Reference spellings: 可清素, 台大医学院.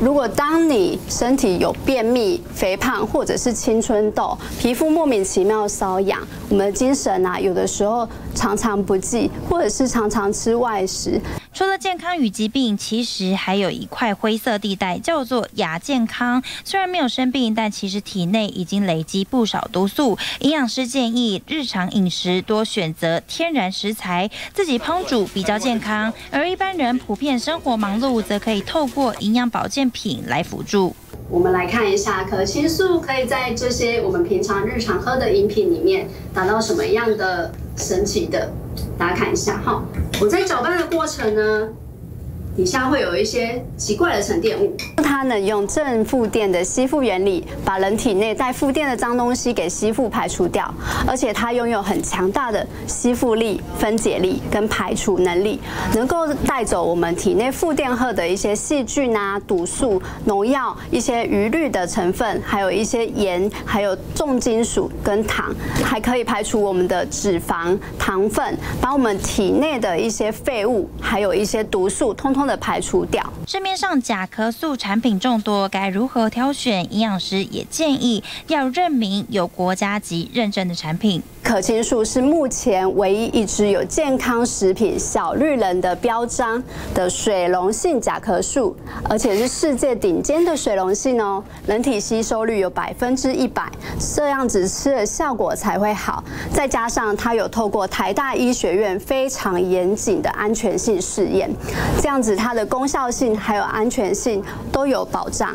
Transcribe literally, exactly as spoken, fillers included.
如果当你身体有便秘、肥胖或者是青春痘，皮肤莫名其妙瘙痒，我们的精神啊，有的时候常常不济，或者是常常吃外食。除了健康与疾病，其实还有一块灰色地带，叫做亚健康。虽然没有生病，但其实体内已经累积不少毒素。营养师建议日常饮食多选择天然食材，自己烹煮比较健康。而一般人普遍生活忙碌，则可以透过营养保健品来辅助。我们来看一下，可清素可以在这些我们平常日常喝的饮品里面达到什么样的神奇的？大家看一下哈，我在搅拌的过程呢，底下会有一些奇怪的沉淀物。它能用正负电的吸附原理，把人体内带负电的脏东西给吸附排除掉，而且它拥有很强大的吸附力、分解力跟排除能力，能够带走我们体内负电荷的一些细菌啊、毒素、农药、一些余氯的成分，还有一些盐，还有重金属跟糖，还可以排除我们的脂肪、糖分，把我们体内的一些废物，还有一些毒素，通通。 排除掉。市面上甲壳素产品众多，该如何挑选？营养师也建议要认明有国家级认证的产品。可清素是目前唯一一支有健康食品小绿人的标章的水溶性甲壳素，而且是世界顶尖的水溶性哦，人体吸收率有百分之一百，这样子吃的效果才会好。再加上它有透过台大医学院非常严谨的安全性试验，这样子。 它的功效性还有安全性都有保障。